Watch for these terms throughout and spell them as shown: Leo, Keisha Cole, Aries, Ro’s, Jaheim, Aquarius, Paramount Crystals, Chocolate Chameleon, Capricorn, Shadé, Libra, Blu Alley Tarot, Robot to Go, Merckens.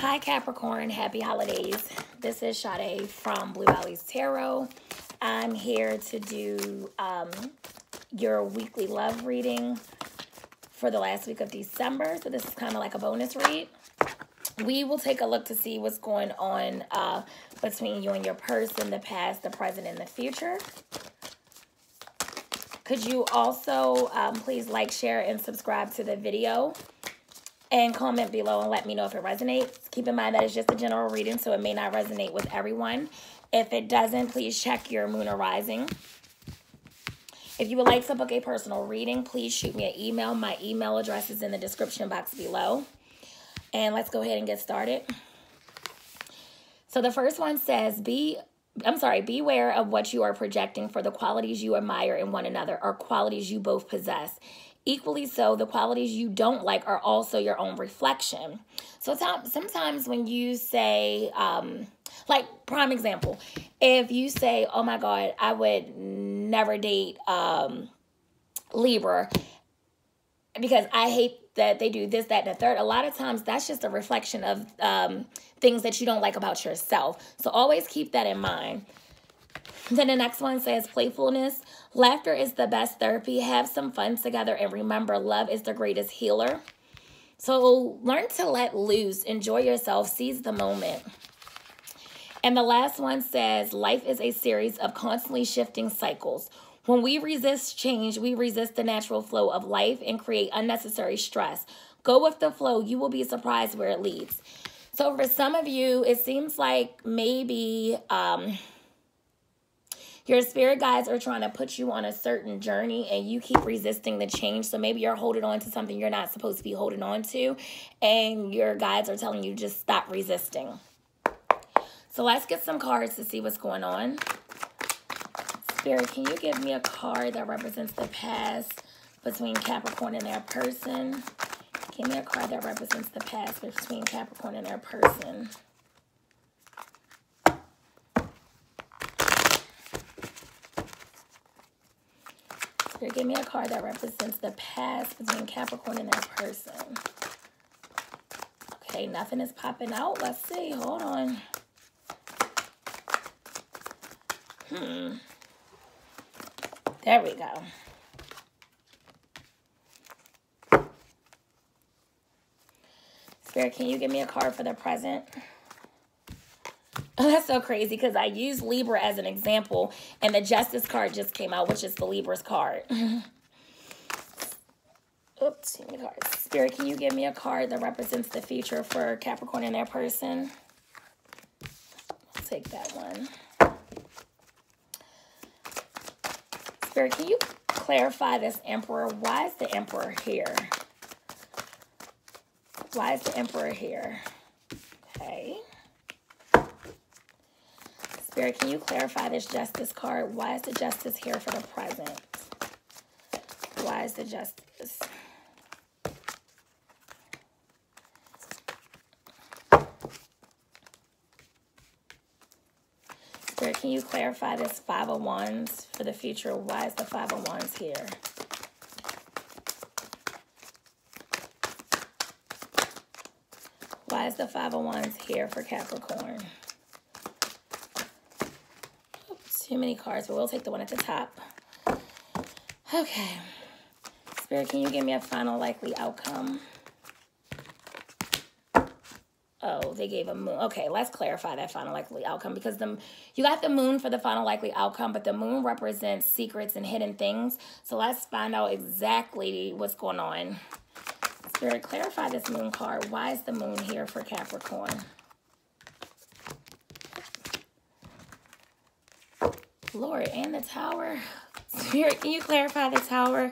Hi Capricorn, happy holidays. This is Shadé from Blu Alley Tarot. I'm here to do your weekly love reading for the last week of December. So this is kind of like a bonus read. We will take a look to see what's going on between you and your person, the past, the present, and the future. Could you also please like, share, and subscribe to the video? And comment below and let me know if it resonates. Keep in mind that it's just a general reading, so it may not resonate with everyone. If it doesn't, please check your moon or rising. If you would like to book a personal reading, please shoot me an email. My email address is in the description box below. And let's go ahead and get started. So the first one says, beware of what you are projecting, for the qualities you admire in one another are qualities you both possess. Equally so, the qualities you don't like are also your own reflection. So sometimes when you say, like prime example, if you say, oh my God, I would never date Libra because I hate that they do this, that, and the third. A lot of times that's just a reflection of things that you don't like about yourself. So always keep that in mind. Then the next one says playfulness. Laughter is the best therapy. Have some fun together and remember, love is the greatest healer. So learn to let loose, enjoy yourself, seize the moment. And the last one says life is a series of constantly shifting cycles. When we resist change, we resist the natural flow of life and create unnecessary stress. Go with the flow. You will be surprised where it leads. So for some of you, it seems like maybe your spirit guides are trying to put you on a certain journey and you keep resisting the change. So maybe you're holding on to something you're not supposed to be holding on to, and your guides are telling you just stop resisting. So let's get some cards to see what's going on. Spirit, can you give me a card that represents the past between Capricorn and their person? Give me a card that represents the past between Capricorn and their person. Here, give me a card that represents the past between Capricorn and their person. Okay, nothing is popping out. Let's see. Hold on. There we go. Spirit, can you give me a card for the present? Oh, that's so crazy because I used Libra as an example and the Justice card just came out, which is the Libra's card. Oops, too many cards. Spirit, can you give me a card that represents the future for Capricorn and their person? I'll take that one. Spirit, can you clarify this Emperor? Why is the Emperor here? Why is the Emperor here? Okay. Spirit, can you clarify this Justice card? Why is the Justice here for the present? Why is the Justice? Spirit, can you clarify this Five of Wands for the future? Why is the Five of Wands here? Why is the Five of Wands here for Capricorn? Too many cards, but we'll take the one at the top. Okay. Spirit, can you give me a final likely outcome? Oh, they gave a moon. Okay, let's clarify that final likely outcome because you got the moon for the final likely outcome, but the moon represents secrets and hidden things. So let's find out exactly what's going on. Spirit, clarify this moon card. Why is the moon here for Capricorn? Lord, and the Tower. Spirit, can you clarify the Tower?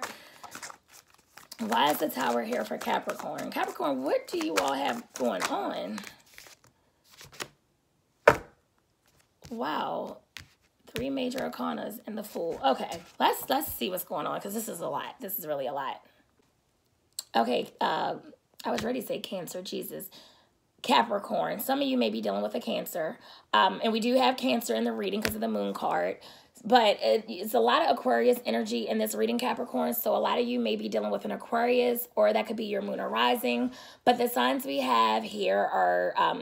Why is the Tower here for Capricorn? Capricorn, what do you all have going on? Wow. 3 major arcanas and the Fool. Okay, let's see what's going on because this is a lot. This is really a lot. Okay, I was ready to say Cancer, Jesus. Capricorn, some of you may be dealing with a Cancer, and we do have Cancer in the reading because of the moon card. But it's a lot of Aquarius energy in this reading, Capricorn. So a lot of you may be dealing with an Aquarius, or that could be your moon or rising. But the signs we have here are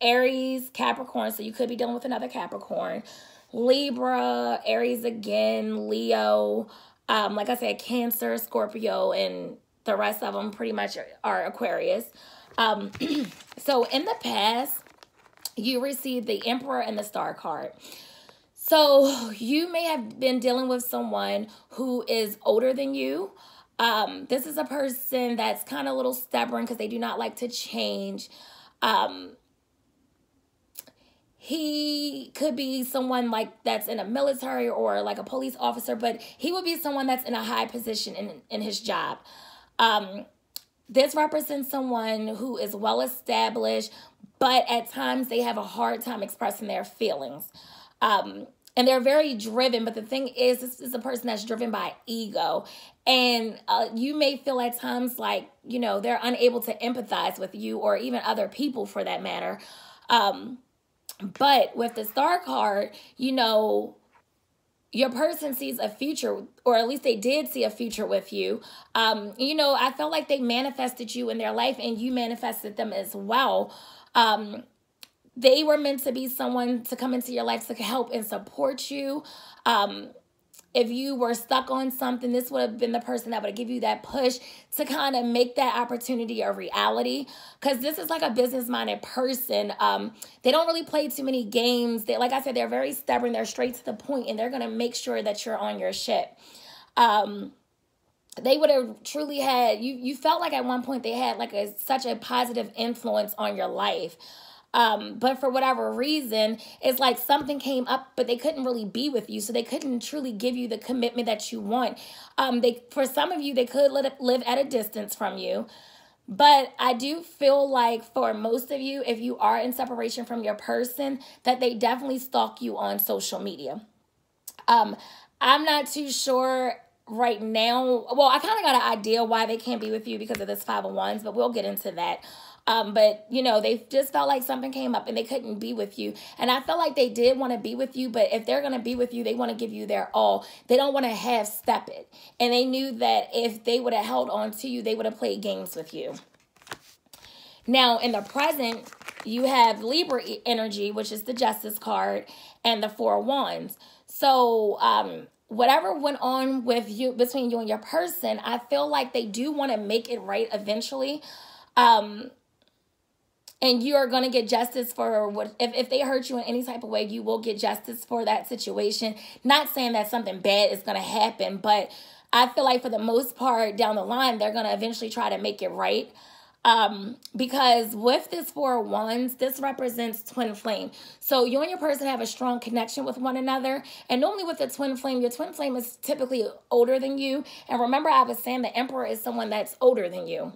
Aries, Capricorn. So you could be dealing with another Capricorn. Libra, Aries again, Leo. Like I said, Cancer, Scorpio, and the rest of them pretty much are Aquarius. So in the past, you received the Emperor and the Star card. So you may have been dealing with someone who is older than you. This is a person that's kind of a little stubborn because they do not like to change. He could be someone like that's in a military or like a police officer, but he would be someone that's in a high position in his job. This represents someone who is well established, but at times they have a hard time expressing their feelings. And they're very driven, but the thing is, this is a person that's driven by ego. And you may feel at times like, you know, they're unable to empathize with you or even other people for that matter. But with the Star card, you know, your person sees a future, or at least they did see a future with you. You know, I felt like they manifested you in their life and you manifested them as well. They were meant to be someone to come into your life to help and support you. If you were stuck on something, this would have been the person that would give you that push to kind of make that opportunity a reality. Because this is like a business-minded person. They don't really play too many games. They, like I said, they're very stubborn. They're straight to the point, and they're going to make sure that you're on your ship. They would have truly had, you felt like at one point they had like such a positive influence on your life. But for whatever reason, it's like something came up, but they couldn't really be with you. So they couldn't truly give you the commitment that you want. For some of you, they could live at a distance from you. But I do feel like for most of you, if you are in separation from your person, that they definitely stalk you on social media. I'm not too sure right now. Well, I kind of got an idea why they can't be with you because of this Five of Wands, but we'll get into that. But, you know, they just felt like something came up and they couldn't be with you. And I felt like they did want to be with you, but if they're going to be with you, they want to give you their all. They don't want to half-step it. And they knew that if they would have held on to you, they would have played games with you. Now, in the present, you have Libra energy, which is the Justice card, and the Four of Wands. So, whatever went on with you, between you and your person, I feel like they do want to make it right eventually. And you are going to get justice for what, if they hurt you in any type of way, you will get justice for that situation. Not saying that something bad is going to happen, but I feel like for the most part down the line, they're going to eventually try to make it right. Because with this Four of Wands, this represents twin flame. So you and your person have a strong connection with one another. And normally with a twin flame, your twin flame is typically older than you. And remember, I was saying the Emperor is someone that's older than you.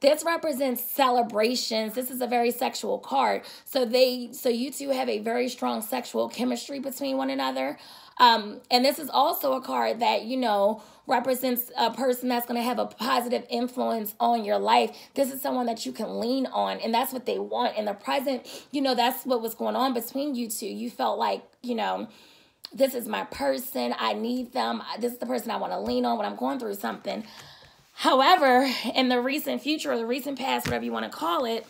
This represents celebrations. This is a very sexual card. So you two have a very strong sexual chemistry between one another. And this is also a card that, you know, represents a person that's going to have a positive influence on your life. This is someone that you can lean on, and that's what they want. In the present, you know, that's what was going on between you two. You felt like, you know, this is my person. I need them. This is the person I want to lean on when I'm going through something. However, in the recent future or the recent past, whatever you want to call it,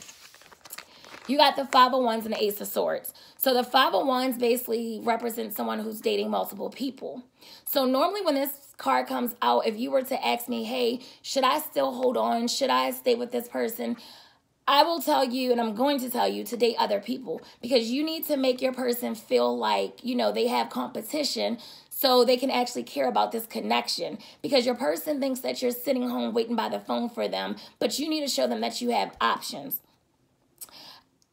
you got the Five of Wands and the Ace of Swords. So the Five of Wands basically represents someone who's dating multiple people. So normally when this card comes out, if you were to ask me, hey, should I still hold on? Should I stay with this person? I will tell you, and I'm going to tell you, to date other people, because you need to make your person feel like, you know, they have competition so they can actually care about this connection, because your person thinks that you're sitting home waiting by the phone for them, but you need to show them that you have options.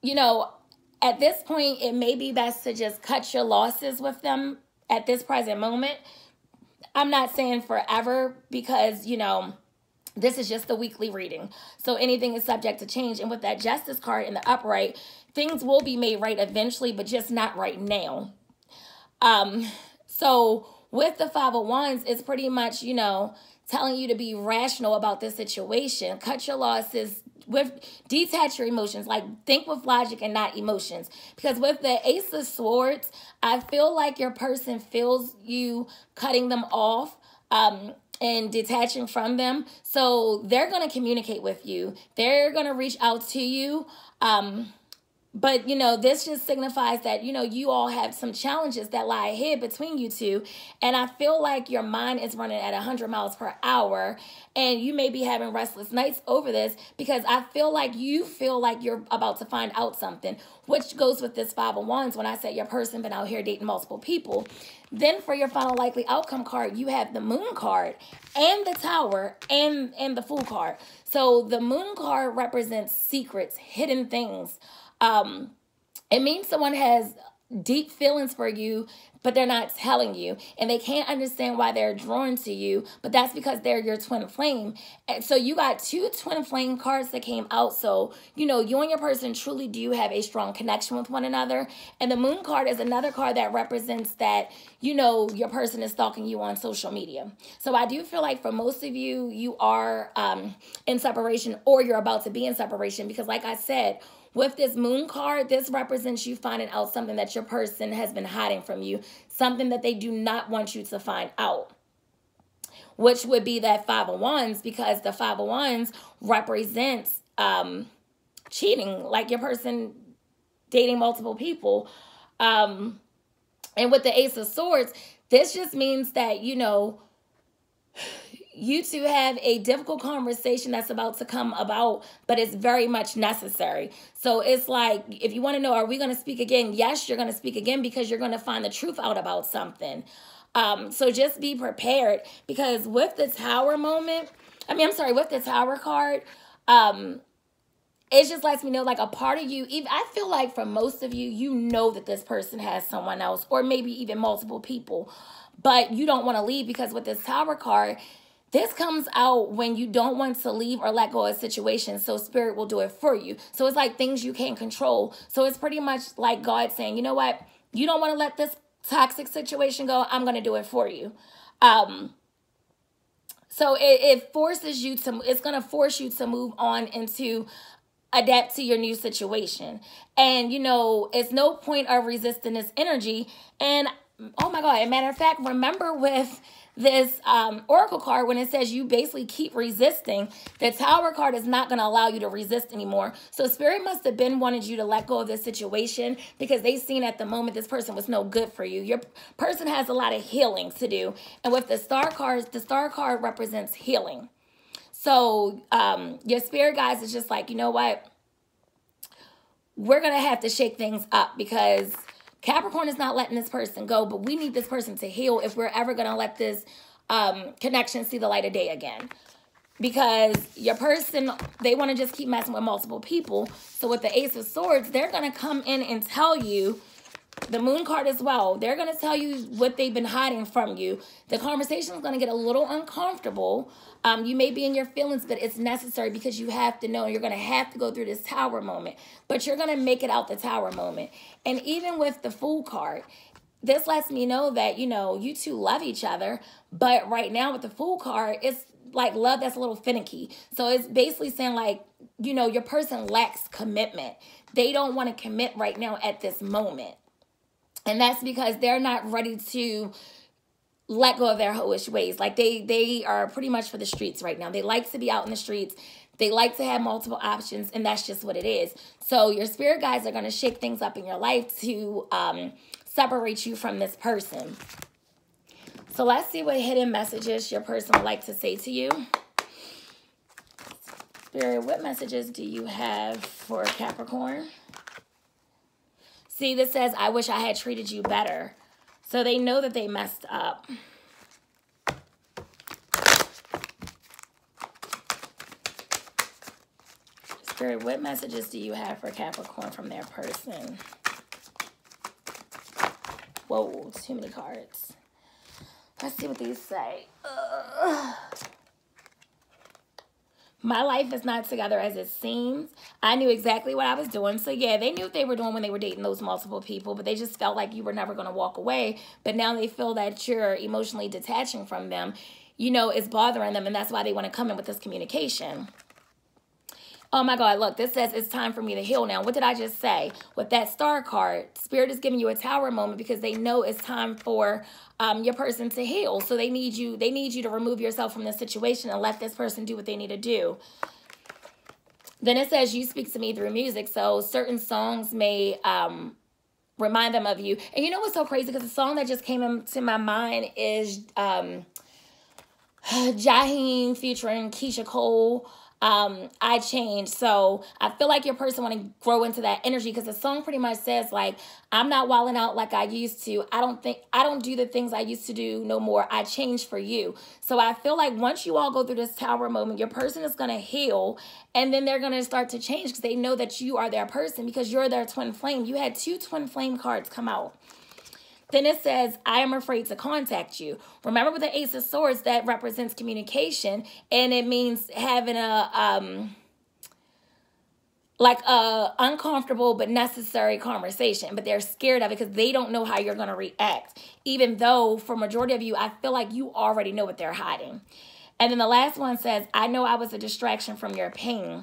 You know, at this point, it may be best to just cut your losses with them at this present moment. I'm not saying forever because, you know, this is just the weekly reading. So anything is subject to change. And with that Justice card in the upright, things will be made right eventually, but just not right now. So with the Five of Wands, it's pretty much, you know, telling you to be rational about this situation. Cut your losses detach your emotions. Like, think with logic and not emotions. Because with the Ace of Swords, I feel like your person feels you cutting them off and detaching from them. So they're going to communicate with you. They're going to reach out to you. But, you know, this just signifies that, you know, you all have some challenges that lie ahead between you two. And I feel like your mind is running at 100 miles per hour. And you may be having restless nights over this, because I feel like you feel like you're about to find out something, which goes with this Five of Wands when I said your person been out here dating multiple people. Then for your final likely outcome card, you have the Moon card and the Tower and the Fool card. So the Moon card represents secrets, hidden things. It means someone has deep feelings for you, but they're not telling you, and they can't understand why they're drawn to you, but that's because they're your twin flame. And so you got two twin flame cards that came out. So, you know, you and your person truly do have a strong connection with one another. And the Moon card is another card that represents that, you know, your person is stalking you on social media. So I do feel like for most of you, you are in separation, or you're about to be in separation, because like I said, with this Moon card, this represents you finding out something that your person has been hiding from you, something that they do not want you to find out, which would be that Five of Wands, because the Five of Wands represents cheating, like your person dating multiple people. And with the Ace of Swords, this just means that, you know, you two have a difficult conversation that's about to come about, but it's very much necessary. So it's like, if you want to know, are we going to speak again? Yes, you're going to speak again, because you're going to find the truth out about something. So just be prepared, because with the Tower moment, with the Tower card, it just lets me know, like, a part of you, even I feel like for most of you, you know that this person has someone else, or maybe even multiple people, but you don't want to leave, because with this Tower card, this comes out when you don't want to leave or let go of situations, so Spirit will do it for you. So it's like things you can't control. So it's pretty much like God saying, you know what? You don't want to let this toxic situation go. I'm going to do it for you. So it forces you to, it's going to force you to move on and to adapt to your new situation. And, you know, it's no point of resisting this energy. And, oh my God, as a matter of fact, remember with this Oracle card, when it says you basically keep resisting, the Tower card is not going to allow you to resist anymore. So Spirit must have been wanted you to let go of this situation, because they seen at the moment this person was no good for you. Your person has a lot of healing to do. And with the Star cards, the Star card represents healing. So your Spirit guys is just like, you know what? We're going to have to shake things up, because Capricorn is not letting this person go, but we need this person to heal if we're ever going to let this connection see the light of day again. Because your person, they want to just keep messing with multiple people. So with the Ace of Swords, they're going to come in and tell you, the Moon card as well, they're going to tell you what they've been hiding from you. The conversation is going to get a little uncomfortable. You may be in your feelings, but it's necessary, because you have to know you're going to have to go through this Tower moment, but you're going to make it out the Tower moment. And even with the Fool card, this lets me know that, you know, you two love each other, but right now with the Fool card, it's like love that's a little finicky. So it's basically saying, like, you know, your person lacks commitment. They don't want to commit right now at this moment. And that's because they're not ready to let go of their hoish ways. Like, they are pretty much for the streets right now. They like to be out in the streets. They like to have multiple options, and that's just what it is. So your Spirit guides are going to shake things up in your life to separate you from this person. So let's see what hidden messages your person would like to say to you. Spirit, what messages do you have for Capricorn? See, this says, I wish I had treated you better. So they know that they messed up. Spirit, what messages do you have for Capricorn from their person? Whoa, too many cards. Let's see what these say. Ugh. My life is not together as it seems. I knew exactly what I was doing. So, yeah, they knew what they were doing when they were dating those multiple people, but they just felt like you were never going to walk away. But now they feel that you're emotionally detaching from them. You know, it's bothering them, and that's why they want to come in with this communication. Oh my God, look, this says it's time for me to heal now. What did I just say? With that star card, Spirit is giving you a tower moment because they know it's time for your person to heal. So they need you to remove yourself from this situation and let this person do what they need to do. Then it says you speak to me through music. So certain songs may remind them of you. And you know what's so crazy? Because the song that just came into my mind is Jaheim featuring Keisha Cole. I changed. So I feel like your person want to grow into that energy because the song pretty much says like, I'm not wilding out like I used to. I don't do the things I used to do no more. I changed for you. So I feel like once you all go through this tower moment, your person is going to heal and then they're going to start to change because they know that you are their person because you're their twin flame. You had 2 twin flame cards come out. Then it says, I am afraid to contact you. Remember with the Ace of Swords, that represents communication. And it means having a, like a uncomfortable but necessary conversation. But they're scared of it because they don't know how you're going to react. Even though for majority of you, I feel like you already know what they're hiding. And then the last one says, I know I was a distraction from your pain.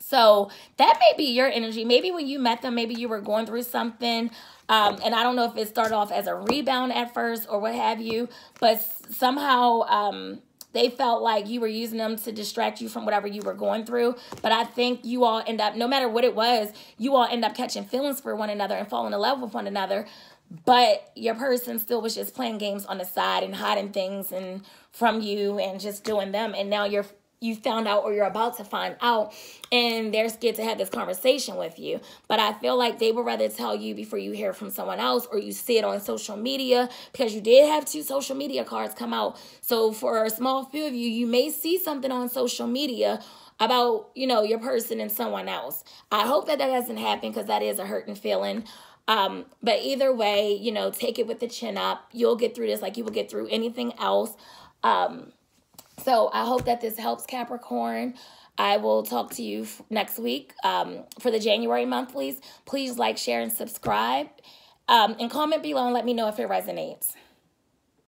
So that may be your energy. Maybe when you met them, maybe you were going through something. And I don't know if it started off as a rebound at first or what have you. But somehow they felt like you were using them to distract you from whatever you were going through. But I think you all end up, no matter what it was, you all end up catching feelings for one another and falling in love with one another. But your person still was just playing games on the side and hiding things and from you and just doing them. And now you're you found out or you're about to find out and they're scared to have this conversation with you. But I feel like they would rather tell you before you hear from someone else or you see it on social media because you did have 2 social media cards come out. So for a small few of you, you may see something on social media about, you know, your person and someone else. I hope that doesn't happen because that is a hurting feeling. But either way, you know, take it with the chin up. You'll get through this like you will get through anything else. So I hope that this helps, Capricorn. I will talk to you next week for the January monthlies. Please like, share, and subscribe. And comment below and let me know if it resonates.